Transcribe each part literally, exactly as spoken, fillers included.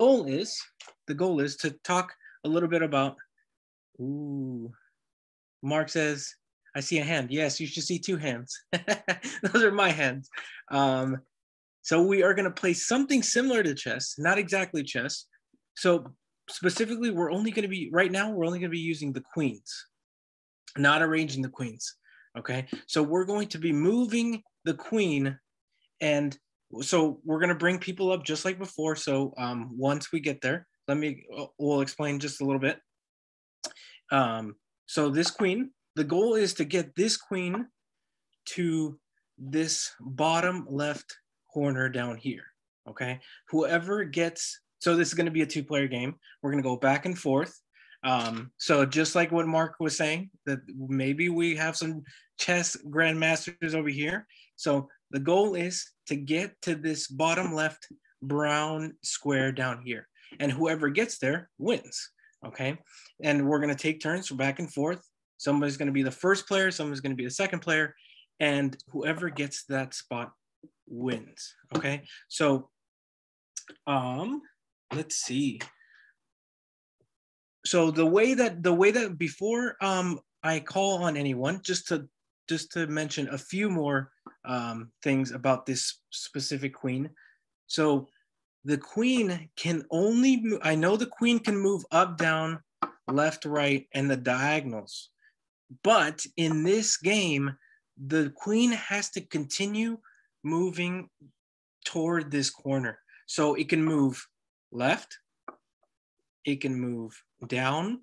goal is, the goal is to talk a little bit about, ooh, Mark says, I see a hand. Yes, you should see two hands. Those are my hands. Um, so we are gonna play something similar to chess, not exactly chess. So specifically, we're only gonna be, right now, we're only gonna be using the queens, not arranging the queens, okay? So we're going to be moving the queen, and so we're gonna bring people up just like before. So um, once we get there, let me, we'll explain just a little bit. Um, so this queen, the goal is to get this queen to this bottom left corner down here, okay? Whoever gets, so this is gonna be a two player game. We're gonna go back and forth. Um, so just like what Mark was saying, that maybe we have some chess grandmasters over here. So the goal is to get to this bottom left brown square down here. And whoever gets there wins, okay? And we're gonna take turns from back and forth. Somebody's going to be the first player, someone's going to be the second player, and whoever gets that spot wins, okay? So um, let's see. So the way that, the way that before um, I call on anyone, just to, just to mention a few more um, things about this specific queen. So the queen can only, I know the queen can move up, down, left, right, and the diagonals. But in this game, the queen has to continue moving toward this corner. So it can move left, it can move down,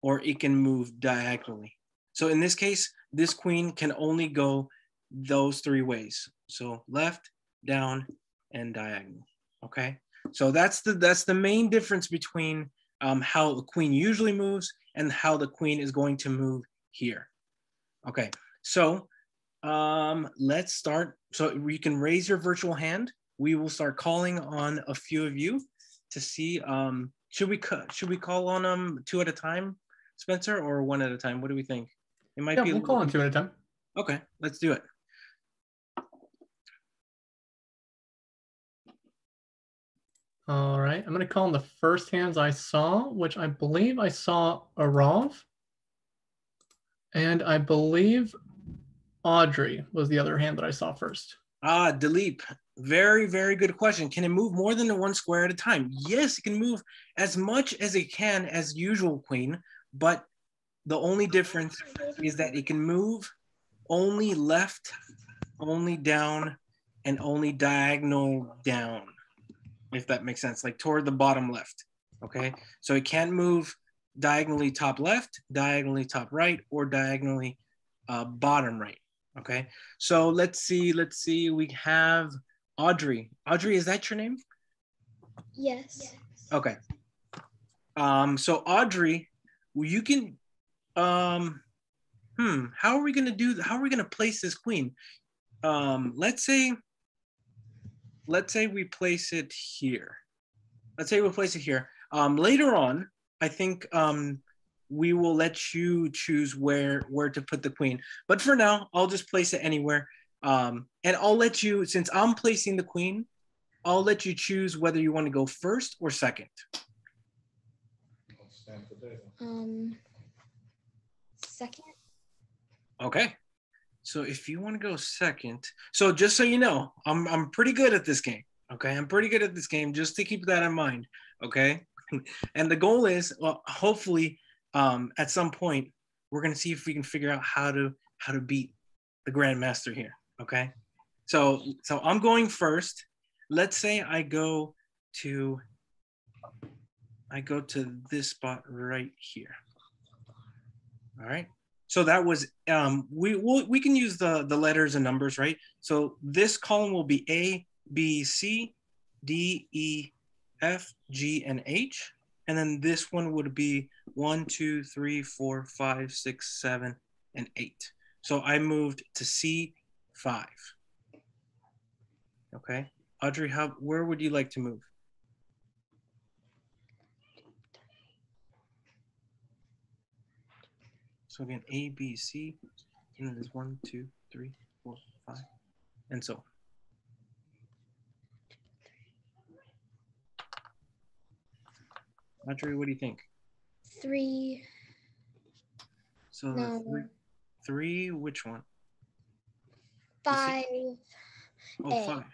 or it can move diagonally. So in this case, this queen can only go those three ways. So left, down, and diagonal, okay? So that's the, that's the main difference between um, how the queen usually moves and how the queen is going to move here. Okay, so um, let's start. So you can raise your virtual hand. We will start calling on a few of you to see, um, should we should we call on them two at a time, Spencer, or one at a time? What do we think? It might yeah, be- we'll call on two at a time. Okay, let's do it. All right, I'm gonna call on the first hands I saw, which I believe I saw Arav, and I believe Audrey was the other hand that I saw first. Ah, Dilip, very, very good question. Can it move more than one square at a time? Yes, it can move as much as it can as usual queen, but the only difference is that it can move only left, only down, and only diagonal down, if that makes sense, like toward the bottom left, okay? So it can't move diagonally top left, diagonally top right, or diagonally uh, bottom right, okay? So let's see, let's see, we have Audrey. Audrey, is that your name? Yes. Okay. Um, so Audrey, you can, um, hmm, how are we gonna do, how are we gonna place this queen? Um, let's say, Let's say we place it here. Let's say we place it here. Um, later on, I think um, we will let you choose where, where to put the queen. But for now, I'll just place it anywhere. Um, and I'll let you, since I'm placing the queen, I'll let you choose whether you want to go first or second. Um, second. Okay. So if you want to go second, so just so you know, I'm, I'm pretty good at this game, okay? I'm pretty good at this game, just to keep that in mind, okay? And the goal is, well, hopefully um, at some point, we're going to see if we can figure out how to how to beat the grandmaster here, okay? So, so I'm going first. Let's say I go to, I go to this spot right here, all right? So that was, um, we we'll, we can use the, the letters and numbers, right? So this column will be A, B, C, D, E, F, G, and H. And then this one would be one, two, three, four, five, six, seven, and eight. So I moved to C five. Okay, Audrey, how, where would you like to move? So again, A, B, C, and then there's one, two, three, four, five, and so on. Audrey, what do you think? Three. So no. three, three, which one? Five. Oh, five.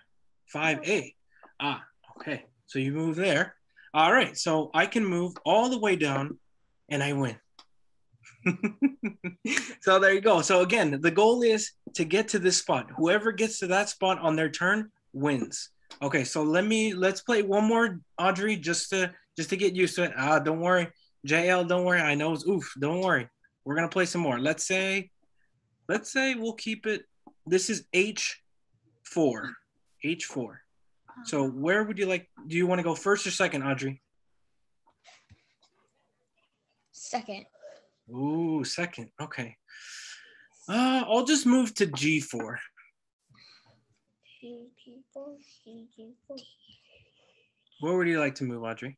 Five A. Ah, okay. So you move there. All right. So I can move all the way down and I win. So there you go. So again, the goal is to get to this spot. Whoever gets to that spot on their turn wins. Okay. So let me, let's play one more, Audrey, just to, just to get used to it. Ah, don't worry. J L, don't worry. I know it's oof. Don't worry. We're going to play some more. Let's say, let's say we'll keep it. This is H four. H four. So where would you like, do you want to go first or second, Audrey? Second. Ooh, second. Okay. Uh, I'll just move to G four. Where would you like to move, Audrey?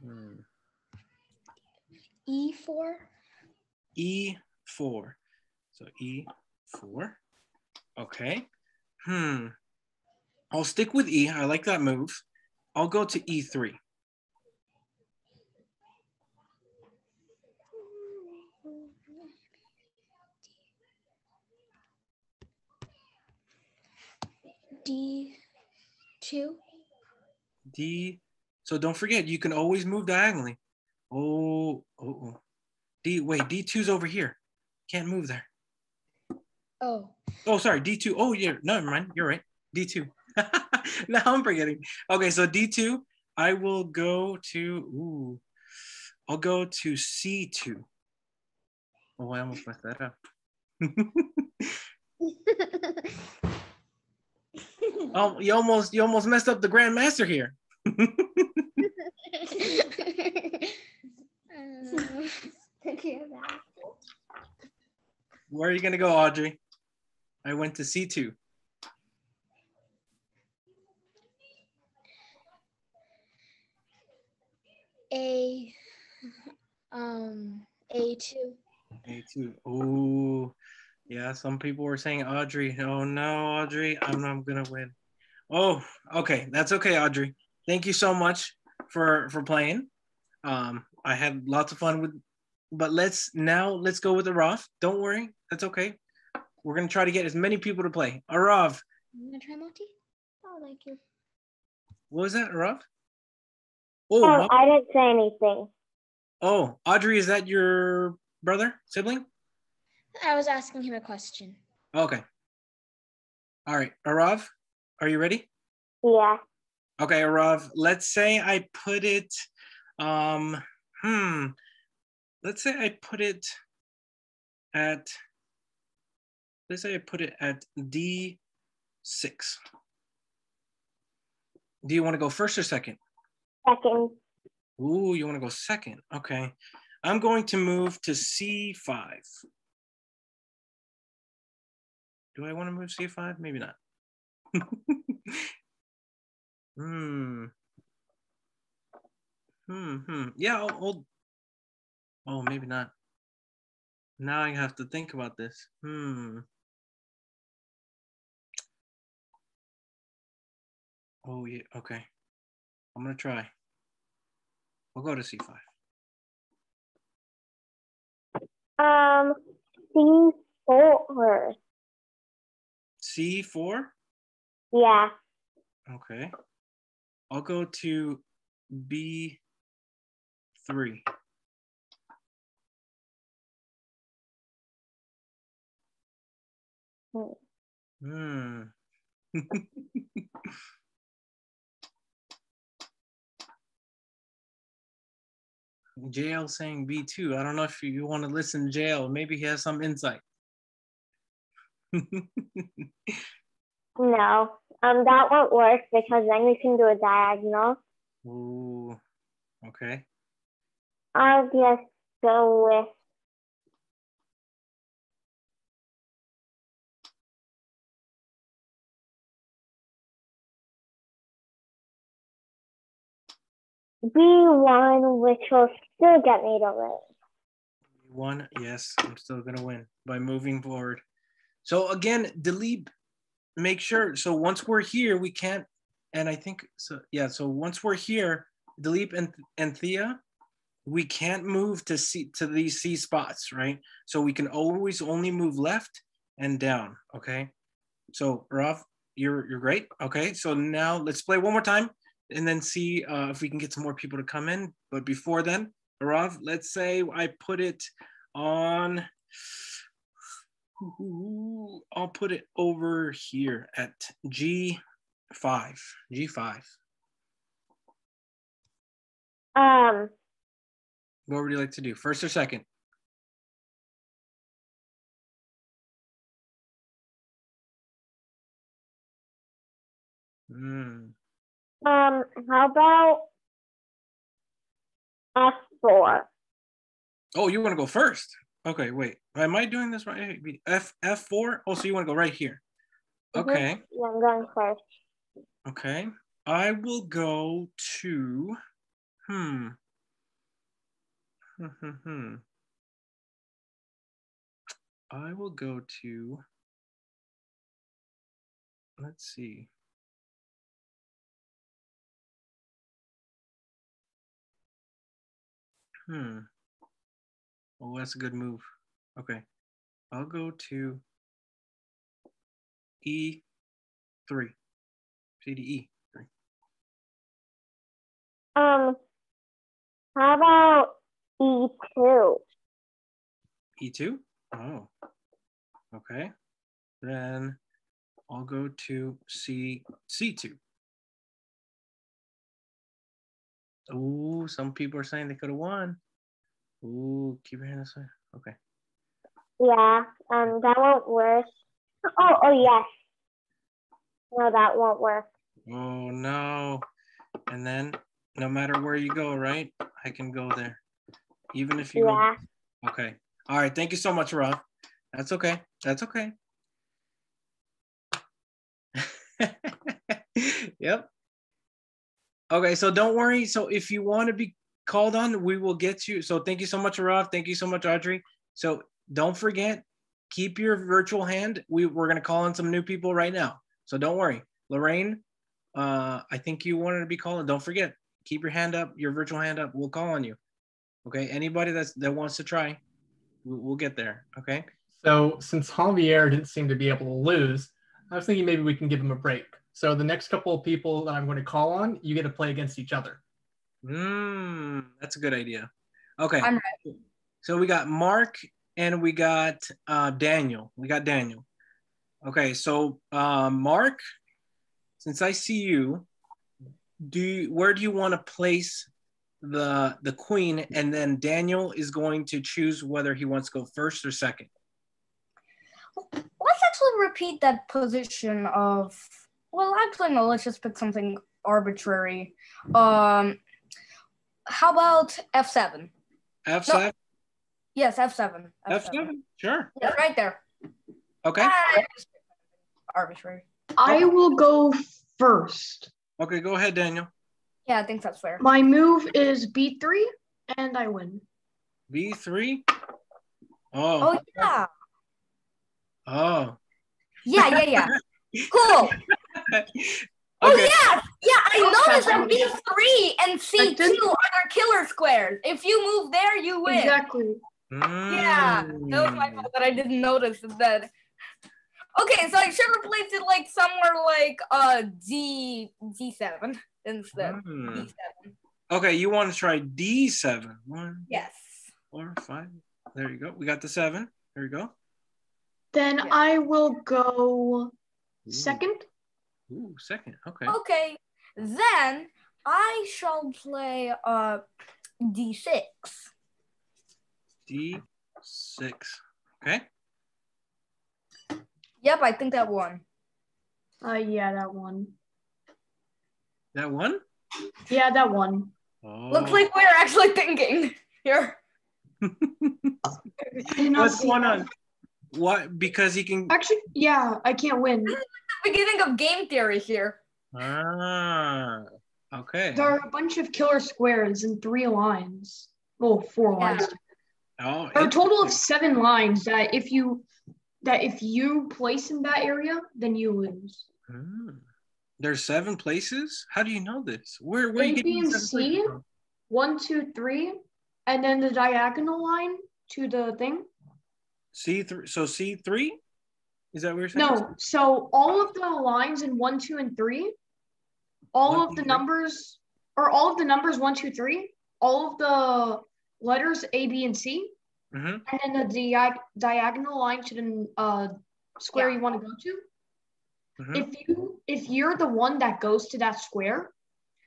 Hmm. E four. E four. So E four. Okay. Hmm. I'll stick with E. I like that move. I'll go to E three. D two. D. So don't forget, you can always move diagonally. Oh, oh, oh. D, wait, D two's over here. Can't move there. Oh. Oh, sorry, D two. Oh, yeah, no, never mind. You're right. D two. Now I'm forgetting. Okay, so D two, I will go to, ooh, I'll go to C two. Oh, I almost messed that up. Oh, you almost, you almost messed up the grandmaster here. Where are you gonna go, Audrey? I went to C two. A, um, A two. A two. Oh, yeah. Some people were saying Audrey. Oh no, Audrey, I'm I'm gonna win. Oh, okay, that's okay, Audrey. Thank you so much for for playing. Um, I had lots of fun with. But let's now let's go with Arav. Don't worry, that's okay. We're gonna try to get as many people to play. Arav. You wanna try multi? Oh, thank you. What was that, Arav? Oh, oh I didn't say anything. Oh, Audrey, is that your brother, sibling? I was asking him a question. Okay. All right, Arav, are you ready? Yeah. Okay, Arav, let's say I put it, um, hmm, let's say I put it at, let's say I put it at D six. Do you want to go first or second? Second. Ooh, you want to go second. Okay. I'm going to move to C five. Do I want to move C five? Maybe not. Hmm. Hmm. Hmm. Yeah, I'll, I'll. Oh, maybe not. Now I have to think about this. Hmm. Oh, yeah. Okay. I'm going to try. We'll go to C five. Um, C four. C four? Yeah. Okay. I'll go to B three. Hmm. J L saying B two. I don't know if you want to listen to J L. Maybe he has some insight. No, um, that won't work because then we can do a diagonal. Ooh, okay. I'll just go with B one, which will still get me to win. B one, yes, I'm still going to win by moving forward. So again, Dilip, make sure, so once we're here, we can't, and I think, so yeah, so once we're here, Dilip and, and Thea, we can't move to C, to these C spots, right? So we can always only move left and down, okay? So Rav, you're, you're great, okay? So now let's play one more time and then see uh, if we can get some more people to come in. But before then, Rav, let's say I put it on, I'll put it over here at G five. Um. What would you like to do, first or second? Mm. Um. How about F four? Oh, you want to go first? Okay, wait. Am I doing this right? F F4? Oh, so you want to go right here. Okay. Mm-hmm. Yeah, I'm going first. Okay. I will go to, hmm. hmm. I will go to, let's see. Hmm. Oh, that's a good move. Okay, I'll go to E three, C D E three. Um, how about E two? E two? Oh, okay. Then I'll go to C, C two. Oh, some people are saying they could have won. Ooh, keep your hand this way. Okay. Yeah, um, that won't work. Oh, oh yes. No, that won't work. Oh no! And then, no matter where you go, right? I can go there, even if you. Yeah. Go... Okay. All right. Thank you so much, Rob. That's okay. That's okay. Yep. Okay. So don't worry. So if you want to be called on, we will get you. So thank you so much, Rob. Thank you so much, Audrey. So don't forget, keep your virtual hand. We, we're gonna call on some new people right now. So don't worry. Lorraine, uh, I think you wanted to be calling. Don't forget, keep your hand up, your virtual hand up. We'll call on you. Okay, anybody that's, that wants to try, we'll, we'll get there, okay? So since Javier didn't seem to be able to lose, I was thinking maybe we can give him a break. So the next couple of people that I'm gonna call on, you get to play against each other. Mm, that's a good idea. Okay, I'm ready. So we got Mark and we got uh, Daniel. We got Daniel. Okay, so uh, Mark, since I see you, do you, where do you want to place the the queen? And then Daniel is going to choose whether he wants to go first or second. Let's actually repeat that position of. Well, actually, no. Let's just pick something arbitrary. Um. How about F seven? F seven? No. Yes, F seven. F seven. F seven? Sure. Yeah, right there. Okay. Uh, arbitrary. I will go first. Okay, go ahead, Daniel. Yeah, I think that's fair. My move is B three, and I win. B three? Oh. Oh, yeah. Oh. Yeah, yeah, yeah. Cool. Okay. Oh yeah, yeah, I noticed that B three and C two are killer squares. If you move there, you win. Exactly. Mm. Yeah, that was my fault that I didn't notice that. Okay, so I should replace it like somewhere like uh, D, D seven instead. Mm. D seven. Okay, you want to try D seven. One, yes. Four, five, there you go. We got the seven, there you go. Then yeah. I will go second. Ooh, second, okay. Okay, then I shall play uh, D six. D six, okay. Yep, I think that won. Uh, yeah, that won. That won? Yeah, that won. Oh. Looks like we're actually thinking here. What's going on? What? Because he can... Actually, yeah, I can't win. Beginning of game theory here. Ah, okay. There are a bunch of killer squares in three lines. Well, four yeah. lines. Oh, there are a total of seven lines that if you that if you place in that area, then you lose. Hmm. There's seven places? How do you know this? Where, where A, are you getting B, and C, from? One, two, three, and then the diagonal line to the thing. C three, so C three? Is that what you're saying? No, so all of the lines in one, two, and three, all one, of two, the three. numbers, or all of the numbers one, two, three, all of the letters A, B, and C, mm-hmm. and then the dia diagonal line to the uh, square yeah. you want to go to. Mm-hmm. If you if you're the one that goes to that square,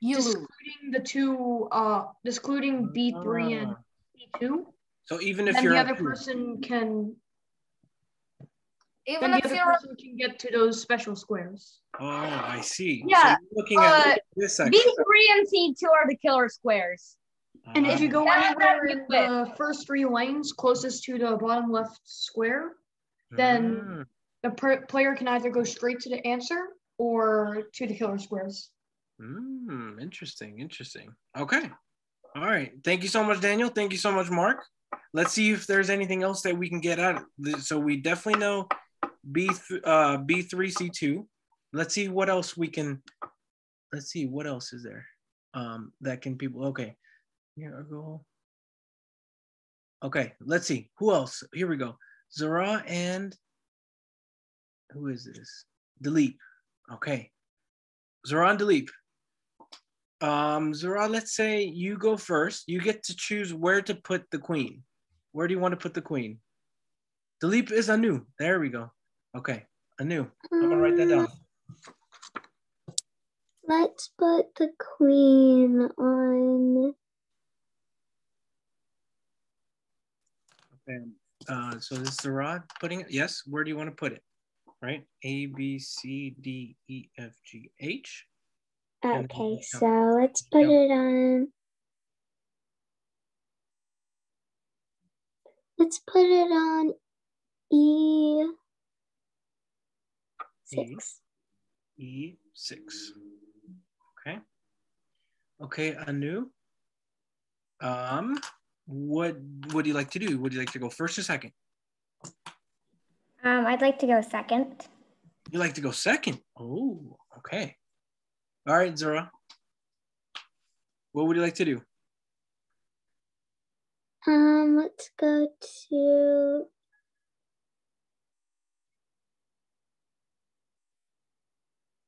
you excluding lose. the two, uh, excluding B three uh, and B two. So even if you're the other person can, even if the other person can get to those special squares. Oh, I see. Yeah. So looking uh, at this section. B three and C two are the killer squares. Uh, and if you go anywhere in the first three lanes closest to the bottom left square, then. Uh. The player can either go straight to the answer or to the killer squares. Mm, interesting, interesting. Okay. All right. Thank you so much, Daniel. Thank you so much, Mark. Let's see if there's anything else that we can get out of this. So we definitely know B three C two. Let's see what else we can, let's see what else is there um, that can people, okay. Here we go. Okay, let's see. Who else? Here we go. Zara and... Who is this? Dilip. Okay. Zoran Dilip. Um, Zara, let's say you go first. You get to choose where to put the queen. Where do you want to put the queen? Dilip is Anu. There we go. Okay. Anu. I'm going to write that down. Let's put the queen on. Okay. Uh, so this is Zara putting it. Yes. Where do you want to put it? Right? A, B, C, D, E, F, G, H. Okay, so let's put it on. Let's put it on E six. E, E six. Okay. Okay, Anu. Um, what would you like to do? Would you like to go first or second? Um, I'd like to go second. You like to go second? Oh, okay. All right, Zara. What would you like to do? Um, let's go to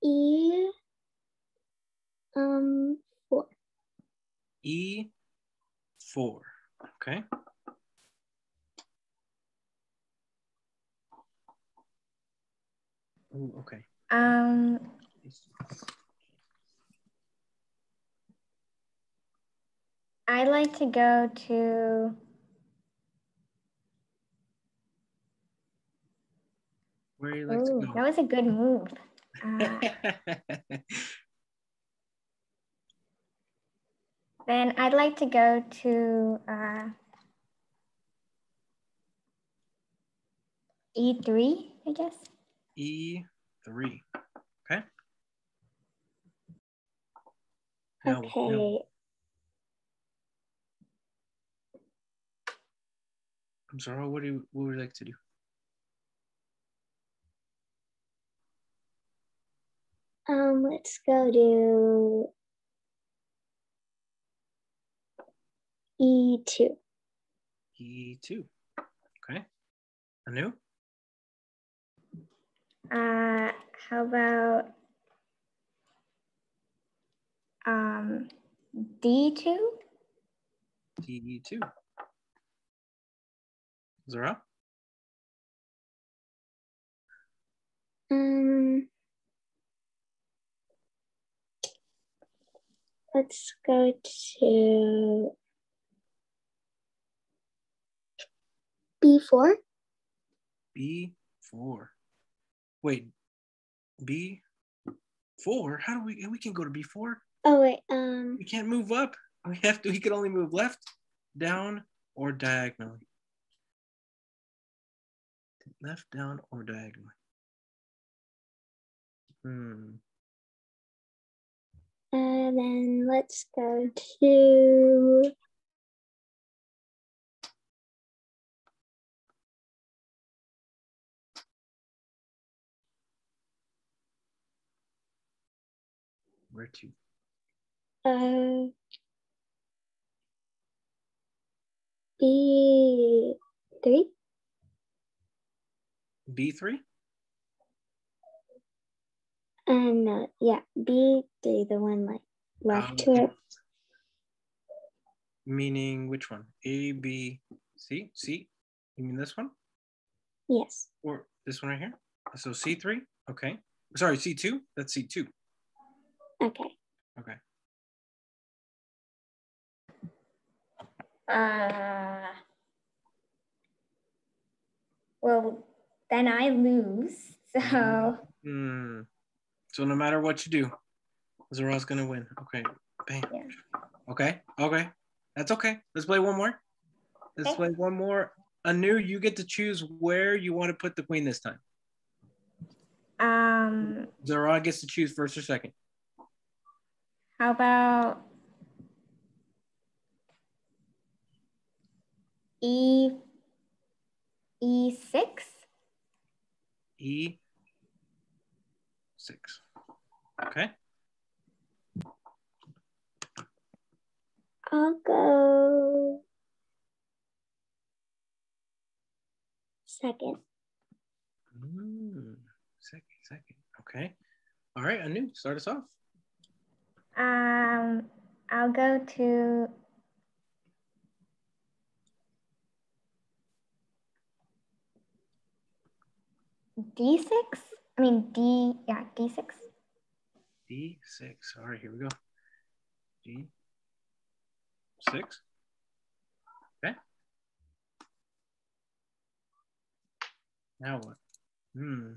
E um four. E four. Okay. Ooh, okay. Um. I like to go to. Where you like Ooh, to go? That was a good move. Uh, then I'd like to go to uh, E three, I guess. E three, okay? No, okay. No. I'm sorry, what do you, what would you like to do? Um, let's go to E two. E two, okay. Anu? Uh, how about um, D two? D two. Zara? Um, let's go to B four. B four. Wait, B four? How do we, we can go to B four? Oh wait, um. We can't move up. We have to, we can only move left, down, or diagonally. Left, down, or diagonally. Hmm. Uh, then let's go to Where to? Uh, B three. B three. Um. Uh, yeah, B three, the one like left um, to it. Meaning which one? A, B, C, C. You mean this one? Yes. Or this one right here? So C three? Okay. Sorry, C two? That's C two. Okay. Okay. Uh, well, then I lose, so. Mm. So no matter what you do, Zoral's gonna win. Okay, bang. Yeah. Okay, okay. That's okay. Let's play one more. Let's okay. play one more. Anu, you get to choose where you want to put the queen this time. Um, Zara gets to choose first or second. How about E E six? E six. Okay. I'll go second. Mm, second, second. Okay. All right, Anu, start us off. Um, I'll go to D six. I mean, D, yeah, D six. D six. All right, here we go. D. Six. Okay. Now what? Hmm.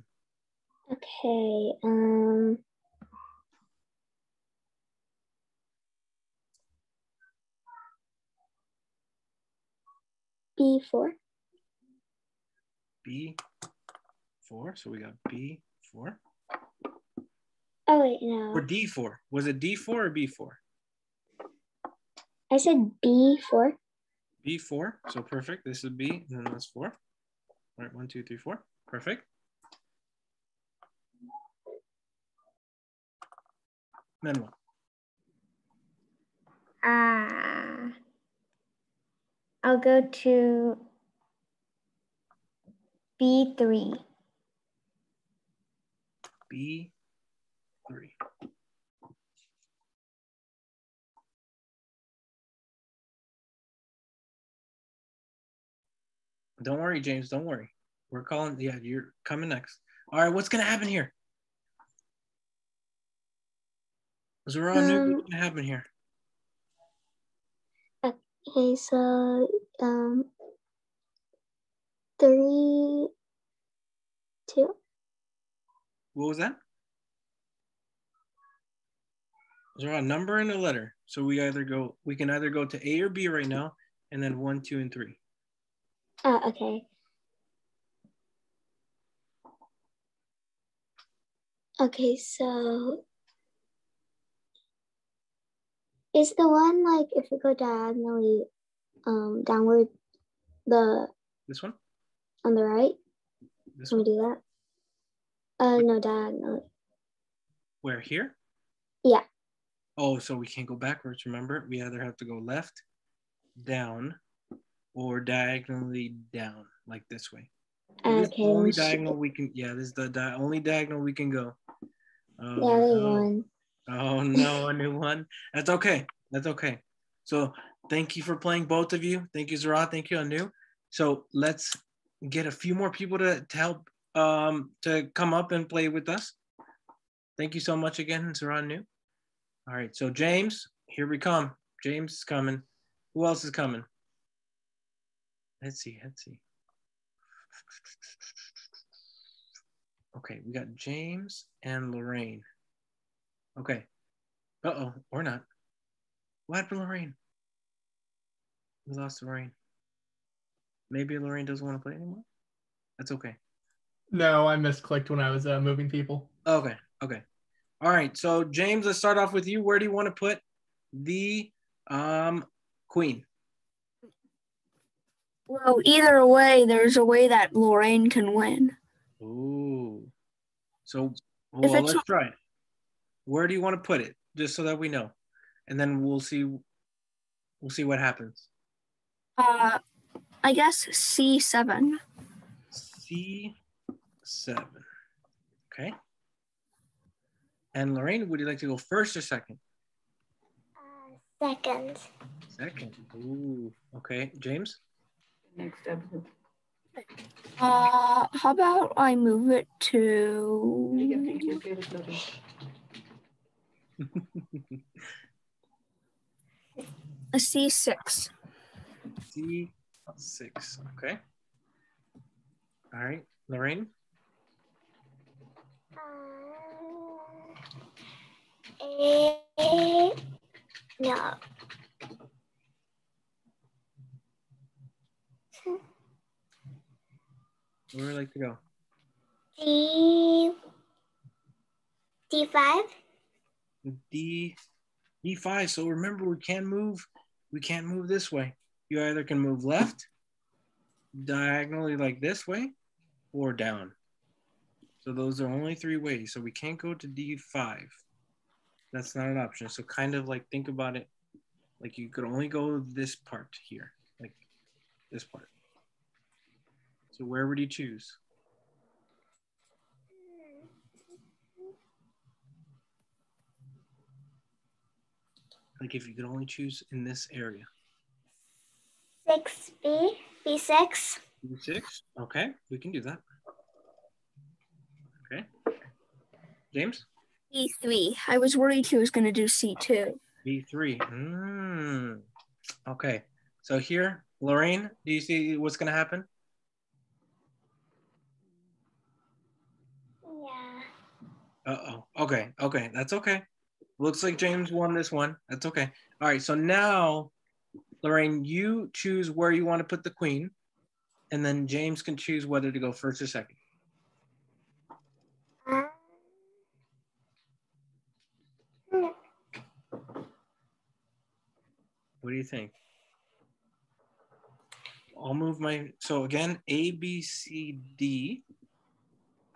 Okay. Um. B four. B four. So we got B four. Oh wait, no. Or D four. Was it D four or B four? I said B four. B four, so perfect. This is B, and then that's four. All right, one, two, three, four. Perfect. Then what? Uh, I'll go to B three. B three. Don't worry, James. Don't worry. We're calling. Yeah, you're coming next. All right, what's going to happen here? Zara um, knew what's going to happen here. Okay, so um, three, two. What was that? Zara, a number and a letter. So we either go, we can either go to A or B right now, and then one, two, and three. Oh, okay. Okay, so is the one like if we go diagonally um downward the this one on the right? This Can one? we do that? Uh no, diagonally. Where here? Yeah. Oh, so we can't go backwards, remember? We either have to go left, down, or diagonally down, like this way. Okay. This is the only diagonal we can, yeah, this is the di only diagonal we can go. Um, yeah, we oh, won. Oh no, a new one. That's okay, that's okay. So thank you for playing, both of you. Thank you, Zara, thank you, Anu. So let's get a few more people to, to help, um, to come up and play with us. Thank you so much again, Zara, Anu. All right, so James, here we come. James is coming. Who else is coming? Let's see, let's see. Okay, we got James and Lorraine. Okay. Uh-oh, or not. What happened to Lorraine? We lost Lorraine. Maybe Lorraine doesn't want to play anymore? That's okay. No, I misclicked when I was uh, moving people. Okay, okay. All right, so James, let's start off with you. Where do you want to put the um, queen? Well, either way, there's a way that Lorraine can win. Ooh. So well, let's try it. Where do you want to put it? just so that we know, and then we'll see we'll see what happens. Uh, I guess C seven. C seven. Okay. And Lorraine, would you like to go first or second? Uh, second. Second. Ooh. Okay. James? Next up. Uh, how about I move it to... A C six. C six. Okay. All right. Lorraine? Um, a, no. Where would you like to go? D, D five. D, D five. So remember, we can't move. We can't move this way. You either can move left, diagonally like this way, or down. So those are only three ways. So we can't go to D five. That's not an option. So kind of like think about it. Like you could only go this part here, like this part. So where would you choose? Like if you could only choose in this area. six B, B six. B six, okay, we can do that. Okay, James? B three, I was worried he was gonna do C two. B three, mm. Okay, so here, Lorraine, do you see what's gonna happen? Yeah. Uh-oh, okay, okay, that's okay. Looks like James won this one. That's okay. All right, so now, Lorraine, you choose where you want to put the queen, and then James can choose whether to go first or second. What do you think? I'll move my, so again, A, B, C, D,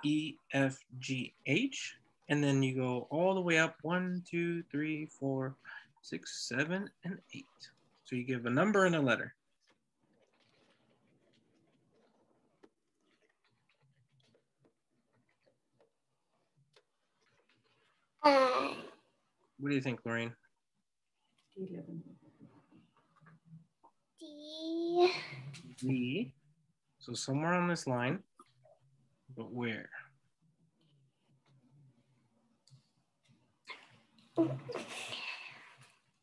E, F, G, H. And then you go all the way up, one, two, three, four, six, seven, and eight. So you give a number and a letter. Uh, what do you think, Lorraine? D. D. So somewhere on this line, but where?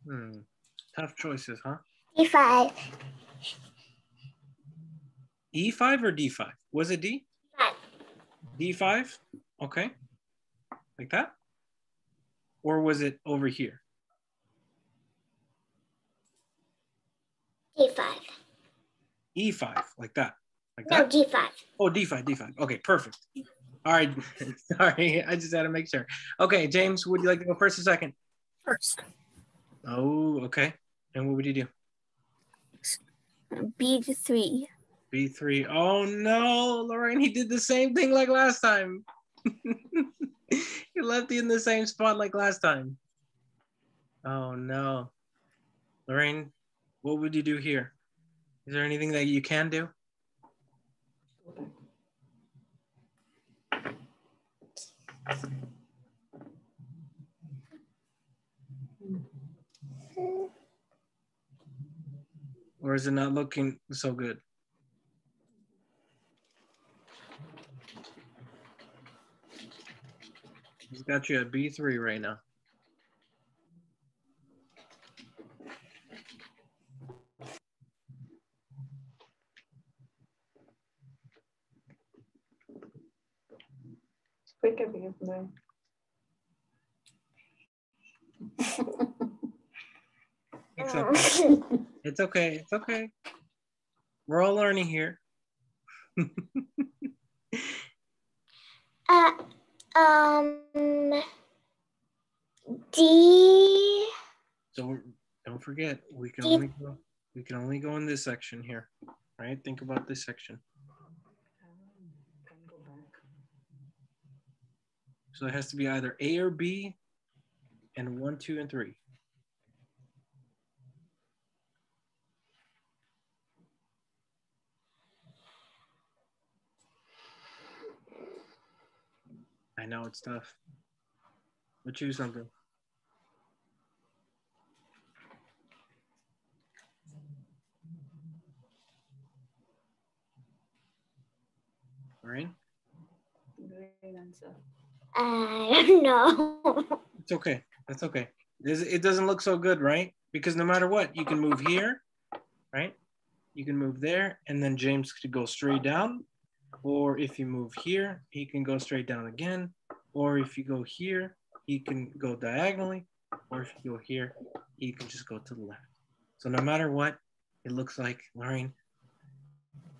Hmm. Tough choices, huh? D five. E five or D five? Was it D? D five. D five? Okay. Like that? Or was it over here? D five. E five, like that. Like that? No, D five. Oh, D five, D five. Okay, perfect. All right, sorry, I just had to make sure. Okay, James, would you like to go first or second? First. Oh, okay. And what would you do? B three. B three. Oh no, Lorraine, he did the same thing like last time. He left you in the same spot like last time. Oh no. Lorraine, what would you do here? Is there anything that you can do? Or is it not looking so good? He's got you at B three right now. Quicker because now. It's okay. It's okay. It's okay. We're all learning here. uh, um, D. Don't don't forget. We can D. only go, we can only go in this section here, right? Think about this section. So it has to be either A or B, and one, two, and three. I know it's tough, but choose something. Right? Great answer. I don't know. It's okay. That's okay. It doesn't look so good, right? Because no matter what, you can move here, right? You can move there, and then James could go straight down. Or if you move here, he can go straight down again. Or if you go here, he can go diagonally. Or if you go here, he can just go to the left. So no matter what, it looks like Lorraine,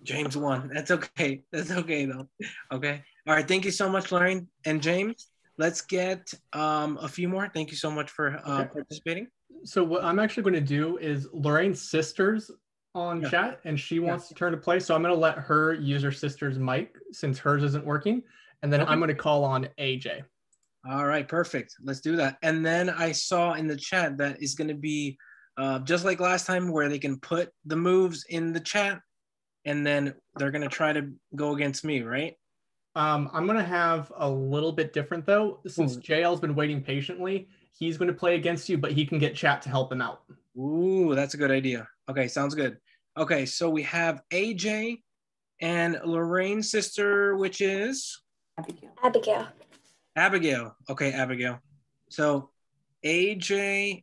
James won. That's okay. That's okay though. Okay. All right. Thank you so much, Lorraine and James. Let's get um, a few more. Thank you so much for uh, okay. participating. So what I'm actually going to do is Lorraine's sisters on yeah. chat, and she wants yeah. to turn to play. So I'm going to let her use her sister's mic since hers isn't working. And then okay. I'm going to call on A J. All right, perfect. Let's do that. And then I saw in the chat that is going to be uh, just like last time where they can put the moves in the chat and then they're going to try to go against me, right? Um, I'm going to have a little bit different though. Since Ooh. J L's been waiting patiently, he's going to play against you, but he can get chat to help him out. Ooh, that's a good idea. Okay, sounds good. Okay, so we have A J and Lorraine's sister, which is? Abigail. Abigail. Abigail. Okay, Abigail. So A J,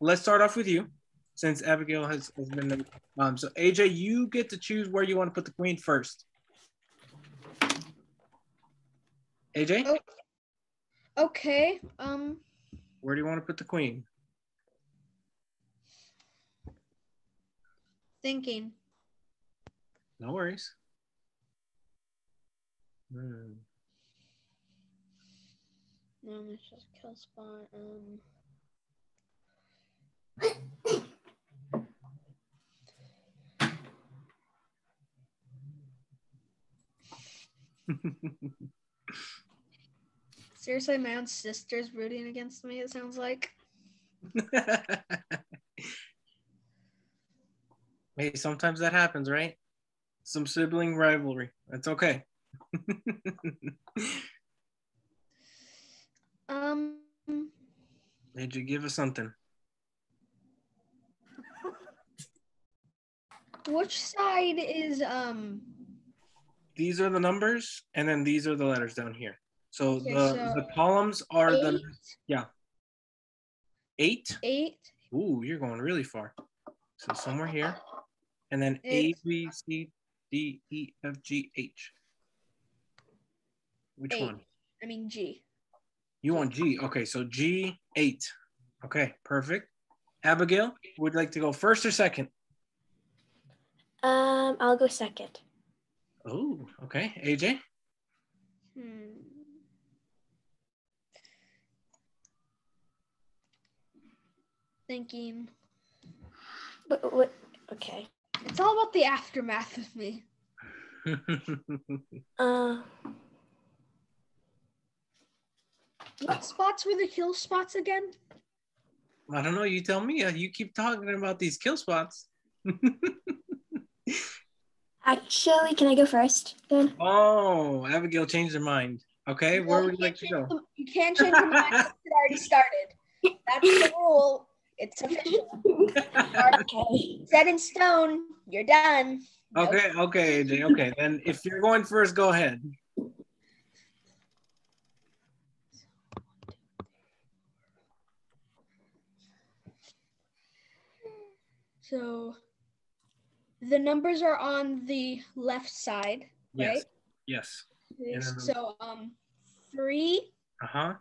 let's start off with you since Abigail has, has been the mom. So A J, you get to choose where you want to put the queen first. A J? Oh, okay. Um. Where do you want to put the queen? Thinking. No worries. Hmm. No, it's just kill spot. Um. Seriously, my own sister's rooting against me, it sounds like. Hey, sometimes that happens, right? Some sibling rivalry. That's okay. um. Did you give us something? Which side is um? These are the numbers, and then these are the letters down here. So okay, the so the columns are eight? the yeah. Eight. Eight. Ooh, you're going really far. So somewhere here. And then A, B, C, D, E, F, G, H. Which eight. one? I mean G. You want G. Okay, so G, eight. Okay, perfect. Abigail, would you like to go first or second? Um, I'll go second. Oh, okay. A J? Hmm. Thinking. What, what? Okay. It's all about the aftermath with me. uh, what spots were the kill spots again? I don't know. You tell me. You keep talking about these kill spots. Actually, can I go first then? Oh, Abigail changed her mind. Okay, well, where would you like to go? Them, you can't change your mind. It already started. That's the rule. It's official. Okay. Set in stone. You're done. Nope. Okay, okay, A J. Okay, then if you're going first, go ahead. So the numbers are on the left side, yes. right? Yes. Yes. So um, three. Uh huh.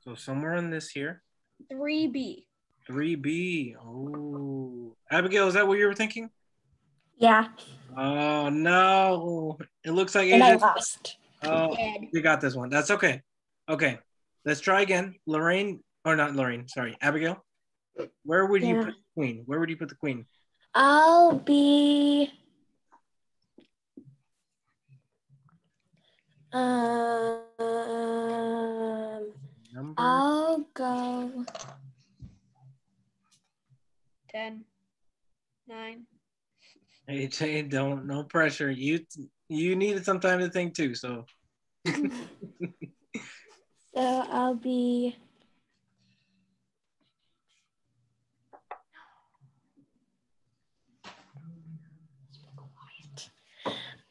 So somewhere on this here. three B. three B. Oh. Abigail, is that what you were thinking? Yeah. Oh, no. It looks like... And I lost. Oh, you got this one. That's okay. Okay. Let's try again. Lorraine, or not Lorraine, sorry. Abigail, where would yeah. you put the queen? Where would you put the queen? I'll be... Um, Number... I'll H A, don't, no pressure. You you needed some time to think too, so. So I'll be.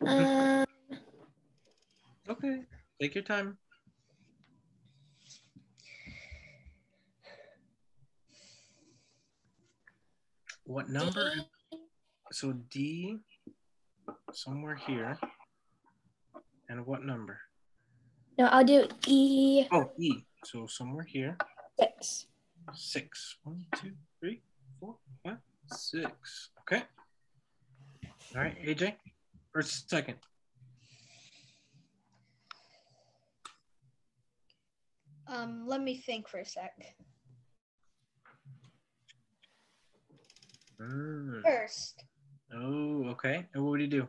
Um, okay, take your time. What number? D. So D, somewhere here. And what number? No, I'll do E. Oh, E. So somewhere here. Six. Six. One, two, three, four, five, six. Okay. All right, A J. First, second. Um, let me think for a sec. Mm. First. Oh, okay. And what would you do?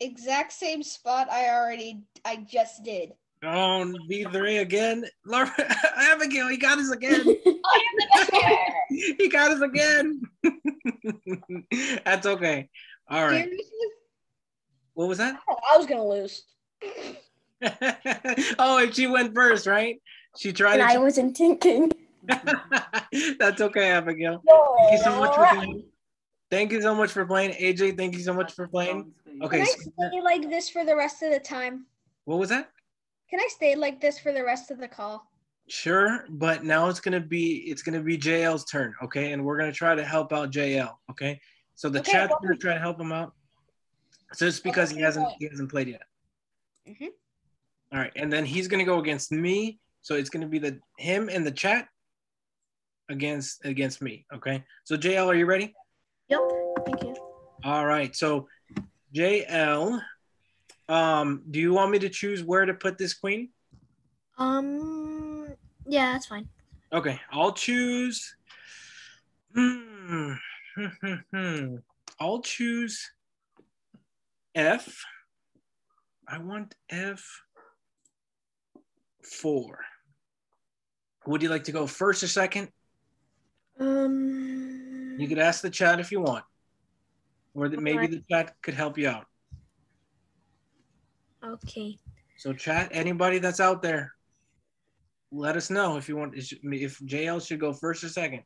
Exact same spot I already, I just did. Oh, B three again. Laura, Abigail, he got us again. I am the better. He got us again. That's okay. All right. Seriously? What was that? Oh, I was gonna lose. Oh, and she went first, right? She tried. And to I wasn't thinking. That's okay, Abigail. No, thank you so much for playing. Thank you so much for playing, A J. Thank you so much for playing. Okay. Can I stay like this for the rest of the time? What was that? Can I stay like this for the rest of the call? Sure, but now it's gonna be it's gonna be J L's turn, okay? And we're gonna try to help out J L, okay? So the okay, chat's well, gonna try to help him out. So it's because he hasn't he hasn't played yet. Mm-hmm. All right, and then he's gonna go against me. So it's gonna be the him and the chat against against me. Okay. So J L, are you ready? Yep. Thank you. All right. So J L, um, do you want me to choose where to put this queen? Um. Yeah, that's fine. Okay, I'll choose. Hmm. I'll choose F. I want F four. Would you like to go first or second? Um, you could ask the chat if you want, or that maybe the chat could help you out. Okay. So chat, anybody that's out there, let us know if you want, if J L should go first or second.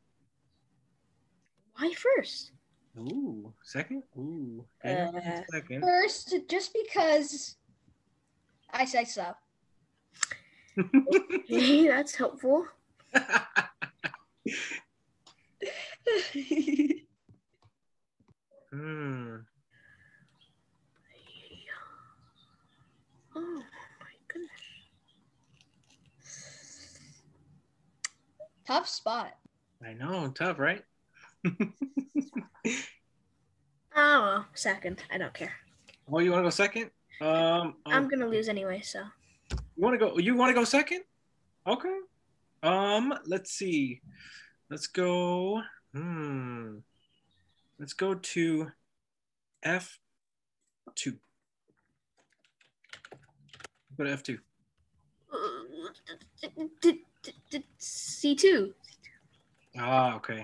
Why first? Ooh, second? Ooh. Uh, second. First, just because I say so. Okay, that's helpful. Hmm. Oh, my goodness. Tough spot. I know, tough, right? Oh, second. I don't care. Oh, you want to go second? Um, I'm um, gonna lose anyway, so. You want to go? You want to go second? Okay. Um, let's see. Let's go. Hmm. Let's go to F two. Go to F two. C two. Ah, okay.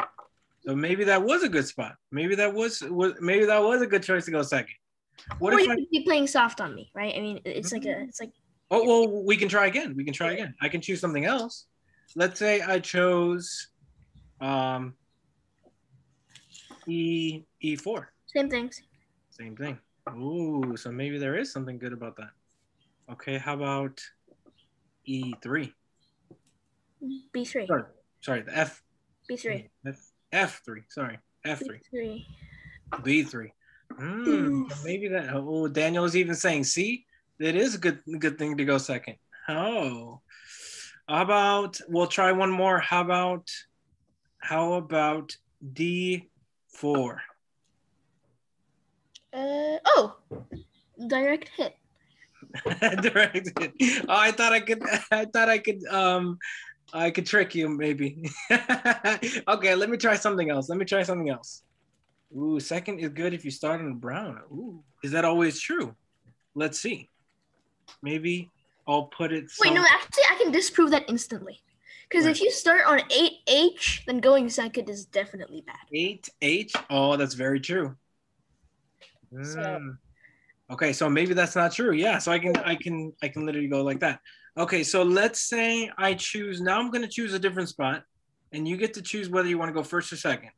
So maybe that was a good spot. Maybe that was, was maybe that was a good choice to go second. What or if you I, could be playing soft on me, right? I mean, it's mm-hmm. like a, it's like. Oh well, we can try again. We can try again. I can choose something else. Let's say I chose, um, E E four. Same things. Same thing. Ooh, so maybe there is something good about that. Okay, how about E three? B three. Sorry, sorry, the F. B three. F. F three, sorry, F three. B three. B three. Mm, maybe that, oh, Daniel's even saying, see, it is a good, good thing to go second. Oh, how about, we'll try one more. How about, how about D four? Uh, oh, direct hit. Direct hit. Oh, I thought I could, I thought I could, um, I could trick you, maybe. Okay, let me try something else. Let me try something else. Ooh, second is good if you start on brown. Ooh, is that always true? Let's see. Maybe I'll put it. Wait, no, actually, I can disprove that instantly. Because right. If you start on eight H, then going second is definitely bad. eight H? Oh, that's very true. Mm. So, okay, so maybe that's not true. Yeah, so I can I can I can literally go like that. Okay, so let's say I choose, now I'm gonna choose a different spot and you get to choose whether you wanna go first or second.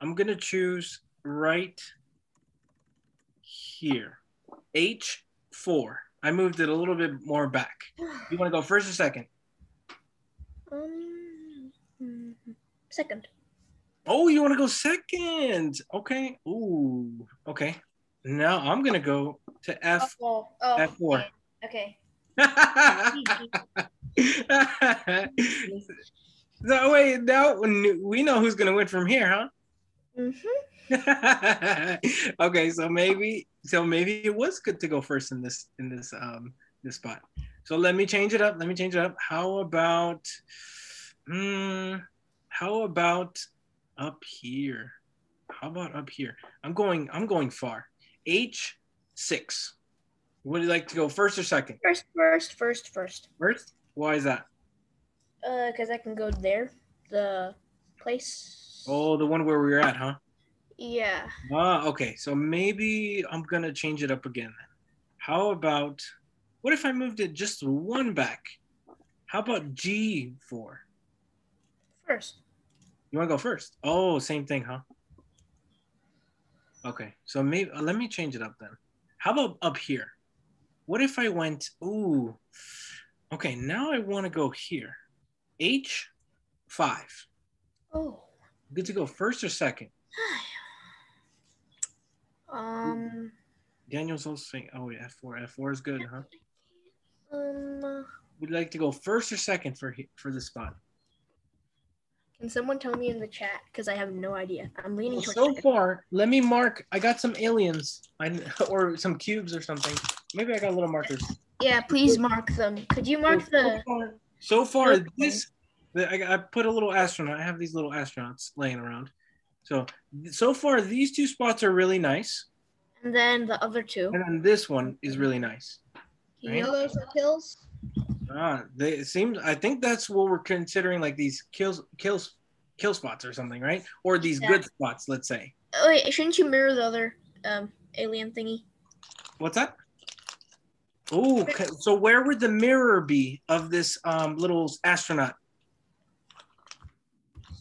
I'm gonna choose right here, H four. I moved it a little bit more back. You wanna go first or second? Um, second. Oh, you wanna go second. Okay, ooh, okay. Now I'm gonna go to F, oh, oh, F four. Okay. No, wait, now we know who's gonna win from here, huh? Mm-hmm. Okay, so maybe, so maybe it was good to go first in this in this um this spot. So let me change it up. Let me change it up. How about, mm, how about up here? How about up here? I'm going. I'm going far. H six. Would you like to go first or second? First, first, first, first. First? Why is that? Uh, because I can go there, the place. Oh, the one where we were at, huh? Yeah. Ah, okay. So maybe I'm going to change it up again. How about, what if I moved it just one back? How about G four? First. You want to go first? Oh, same thing, huh? Okay. So maybe, let me change it up then. How about up here? What if I went, ooh, okay, now I want to go here. H five. Oh. Good to go first or second? um. Daniel's also saying, oh yeah, F four. F four is good, huh? Um. Would you like to go first or second for, for the spot? Can someone tell me in the chat? Because I have no idea. I'm leaning well, towards So far, let me mark. I got some aliens I, or some cubes or something. Maybe I got little markers. Yeah, please mark them. Could you mark so the... Far, so far, okay. this... The, I, I put a little astronaut. I have these little astronauts laying around. So, so far, these two spots are really nice. And then the other two. And then this one is really nice. You know those hills? Ah, they, it seems. I think that's what we're considering, like these kills, kills, kill spots or something, right? Or these yeah. good spots, let's say. Oh, wait, shouldn't you mirror the other um, alien thingy? What's that? Oh, okay. So where would the mirror be of this um, little astronaut?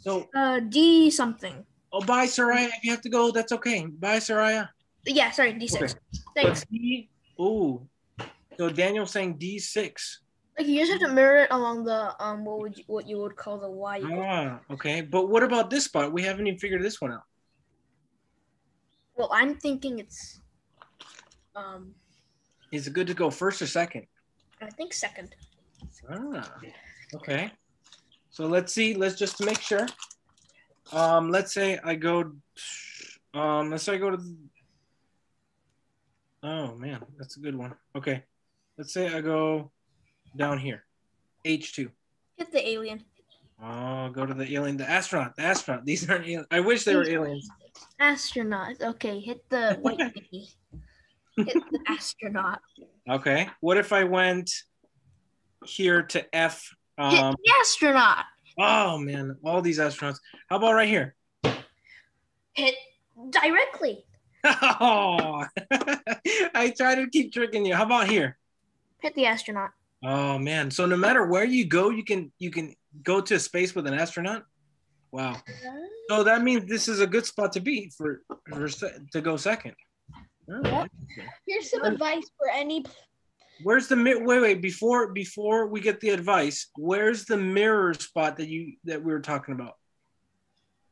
So uh, D something. Oh, bye, Soraya. If you have to go, that's okay. Bye, Soraya. Yeah, sorry, D six. Okay. Thanks. Oh, so Daniel's saying D six. Like you just have to mirror it along the um what would you, what you would call the Y. Ah, okay. But what about this spot? We haven't even figured this one out. Well, I'm thinking it's um. Is it good to go first or second? I think second. Ah, okay. So let's see. Let's just make sure. Um, let's say I go. Um, let's say I go to. Oh man, that's a good one. Okay, let's say I go. Down here, H two. Hit the alien. Oh, go to the alien, the astronaut, the astronaut. These aren't aliens. I wish they were aliens. Astronaut. Okay, hit the white thingy. Hit the astronaut. Okay. What if I went here to F? Um, hit the astronaut. Oh man, all these astronauts. How about right here? Hit directly. Oh, I try to keep tricking you. How about here? Hit the astronaut. Oh man! So no matter where you go, you can you can go to space with an astronaut. Wow! So that means this is a good spot to be for, for to go second. Oh, yep. Here's some advice for any. Where's the mirror? Wait, wait! Before before we get the advice, where's the mirror spot that you that we were talking about?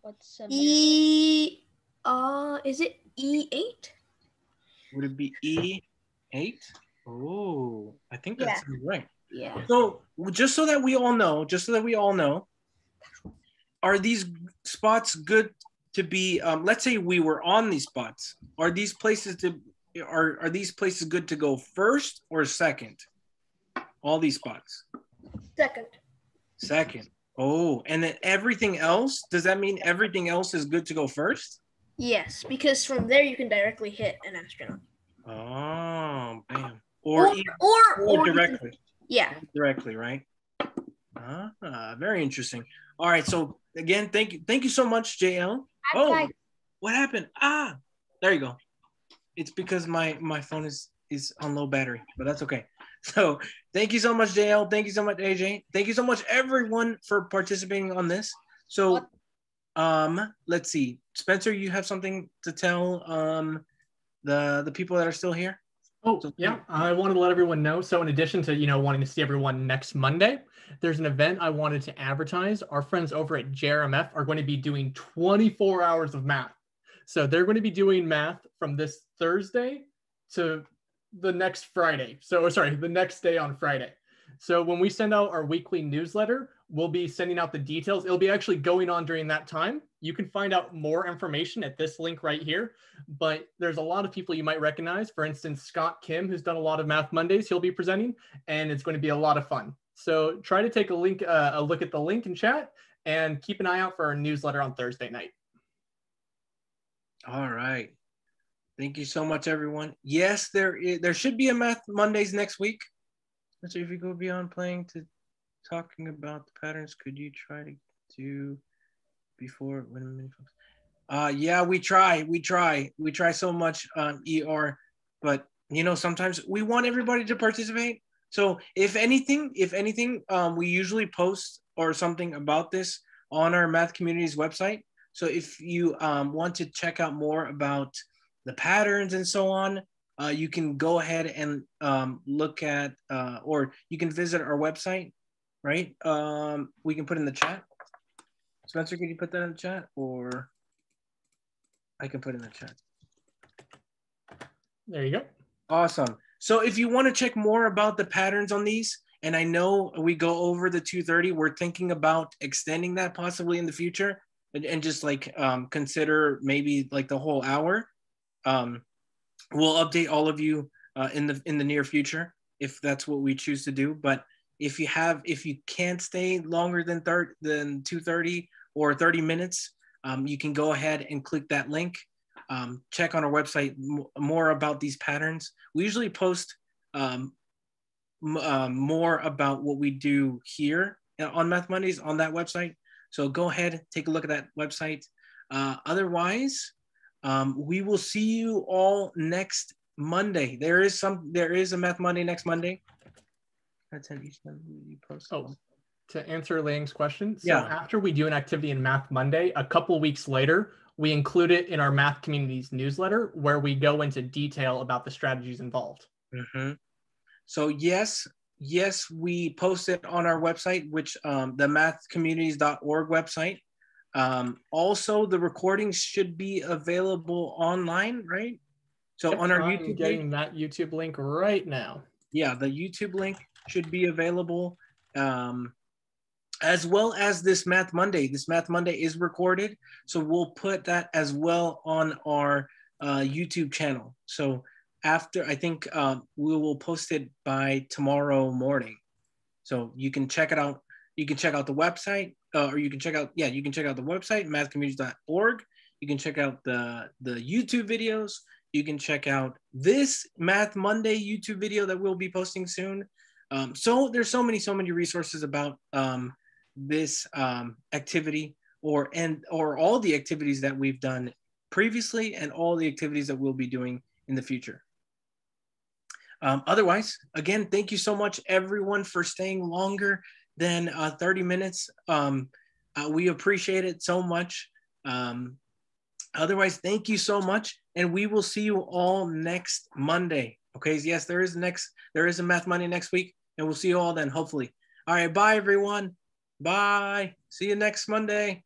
What's the E? Uh, is it E eight? Would it be E eight? Oh, I think that's yeah. right. Yeah. So just so that we all know, just so that we all know, are these spots good to be, um, let's say we were on these spots. Are these places to, are, are these places good to go first or second? All these spots. Second. Second. Oh, and then everything else, does that mean everything else is good to go first? Yes, because from there you can directly hit an astronaut. Oh, bam. Or, or, or, or, or directly. Yeah. Directly, right? Ah, very interesting. All right. So again, thank you. Thank you so much, J L. Oh, what happened? Ah, there you go. it's because my my phone is is on low battery, but that's okay. So thank you so much, J L. Thank you so much, A J. Thank you so much, everyone, for participating on this. So um, let's see. Spencer, you have something to tell um, the, the people that are still here? Oh, yeah. I wanted to let everyone know. So in addition to, you know, wanting to see everyone next Monday, there's an event I wanted to advertise. Our friends over at J R M F are going to be doing twenty-four hours of math. So they're going to be doing math from this Thursday to the next Friday. So sorry, the next day on Friday. So when we send out our weekly newsletter, we'll be sending out the details. It'll be actually going on during that time. You can find out more information at this link right here, but there's a lot of people you might recognize. For instance, Scott Kim, who's done a lot of Math Mondays, he'll be presenting, and it's going to be a lot of fun. So try to take a link, uh, a look at the link in chat, and keep an eye out for our newsletter on Thursday night. All right. Thank you so much, everyone. Yes, there is, there should be a Math Mondays next week. So if you go beyond playing to talking about the patterns, could you try to do before? Uh, yeah, we try, we try, we try so much um, E R, but you know, sometimes we want everybody to participate. So if anything, if anything, um, we usually post or something about this on our Math Communities website. So if you um, want to check out more about the patterns and so on, uh, you can go ahead and um, look at, uh, or you can visit our website, right? Um, we can put in the chat. Spencer, can you put that in the chat, or I can put in the chat? There you go. Awesome. So if you want to check more about the patterns on these, and I know we go over the two thirty, we're thinking about extending that possibly in the future, and, and just like um, consider maybe like the whole hour. Um, we'll update all of you uh, in the in the near future if that's what we choose to do. But if you have, if you can't stay longer than thir than two thirty or thirty minutes, um, you can go ahead and click that link. Um, check on our website more about these patterns. We usually post um, uh, more about what we do here on Math Mondays on that website. So go ahead, take a look at that website. Uh, otherwise. Um, we will see you all next Monday. There is some. There is a Math Monday next Monday. That's an each one you post. Oh, to answer Lang's question. So yeah. After we do an activity in Math Monday, a couple weeks later, we include it in our Math Communities newsletter where we go into detail about the strategies involved. Mm-hmm. So yes, yes, we post it on our website, which um, the math communities dot org website. Um, also, the recordings should be available online, right? So yep, on our I'm YouTube getting link, that YouTube link right now. Yeah, the YouTube link should be available, um, as well as this Math Monday. This Math Monday is recorded, so we'll put that as well on our uh, YouTube channel. So after, I think uh, we will post it by tomorrow morning. So you can check it out. You can check out the website. Uh, or you can check out, yeah, you can check out the website, math communities dot org. You can check out the, the YouTube videos. You can check out this Math Monday YouTube video that we'll be posting soon. Um, so there's so many, so many resources about um, this um, activity or, and, or all the activities that we've done previously and all the activities that we'll be doing in the future. Um, otherwise, again, thank you so much, everyone, for staying longer than uh, thirty minutes. Um, uh, we appreciate it so much. Um, otherwise, thank you so much. And we will see you all next Monday. Okay, yes, there is next, there is a Math Monday next week, and we'll see you all then, hopefully. All right, bye everyone. Bye, see you next Monday.